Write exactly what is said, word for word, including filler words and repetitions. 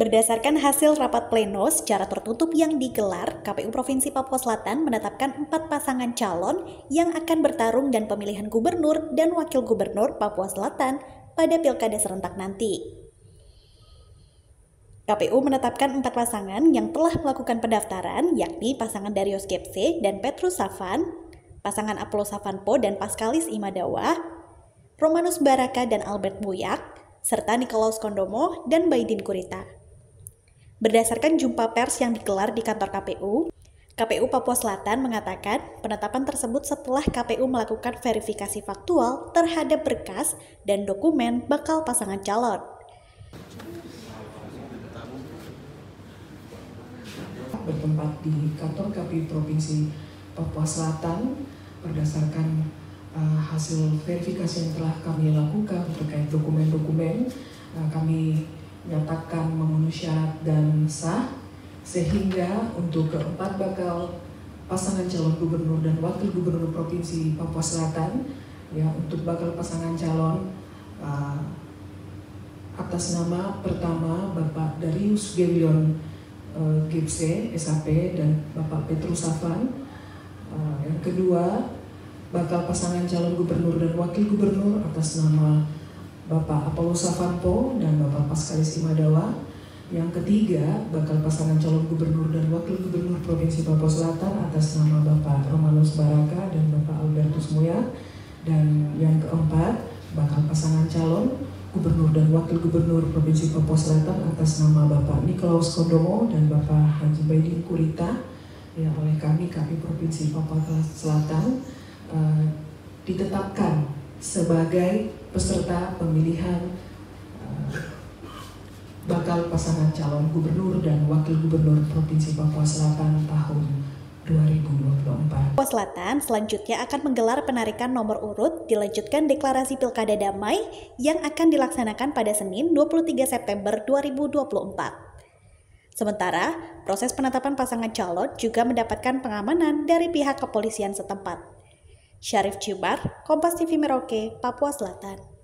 Berdasarkan hasil rapat pleno secara tertutup yang digelar, K P U Provinsi Papua Selatan menetapkan empat pasangan calon yang akan bertarung dan pemilihan gubernur dan wakil gubernur Papua Selatan pada pilkada serentak nanti. K P U menetapkan empat pasangan yang telah melakukan pendaftaran, yakni pasangan Darius Kepce dan Petrus Safan, pasangan Apollo Savanpo dan Pascalis Imadawa, Romanus Baraka dan Albert Buyak, serta Nikolaus Kondomo dan Baidin Kurita. Berdasarkan jumpa pers yang digelar di kantor K P U, K P U Papua Selatan mengatakan penetapan tersebut setelah K P U melakukan verifikasi faktual terhadap berkas dan dokumen bakal pasangan calon. Bertempat di kantor K P U Provinsi Papua Selatan berdasarkan uh, hasil verifikasi yang telah kami lakukan terkait dokumen-dokumen, uh, kami nyatakan memenuhi syarat dan sah, sehingga untuk keempat bakal pasangan calon gubernur dan wakil gubernur Provinsi Papua Selatan, ya, untuk bakal pasangan calon uh, atas nama pertama Bapak Darius Gabyon uh, G P C S A P dan Bapak Petrus Safan, uh, yang kedua bakal pasangan calon gubernur dan wakil gubernur atas nama Bapak Apollo Savanpo dan Bapak Pascalis Imadawa. Yang ketiga, bakal pasangan calon gubernur dan wakil gubernur Provinsi Papua Selatan atas nama Bapak Romanus Baraka dan Bapak Albertus Muya. Dan yang keempat, bakal pasangan calon gubernur dan wakil gubernur Provinsi Papua Selatan atas nama Bapak Nikolaus Kondomo dan Bapak Haji Baidin Kurita. Ya, oleh kami, K P U Provinsi Papua Selatan uh, ditetapkan sebagai peserta pemilihan uh, bakal pasangan calon gubernur dan wakil gubernur Provinsi Papua Selatan tahun dua ribu dua puluh empat. Papua Selatan selanjutnya akan menggelar penarikan nomor urut, dilanjutkan deklarasi pilkada damai yang akan dilaksanakan pada Senin dua puluh tiga September dua ribu dua puluh empat. Sementara, proses penetapan pasangan calon juga mendapatkan pengamanan dari pihak kepolisian setempat. Syarif Cibar, Kompas T V Merauke, Papua Selatan.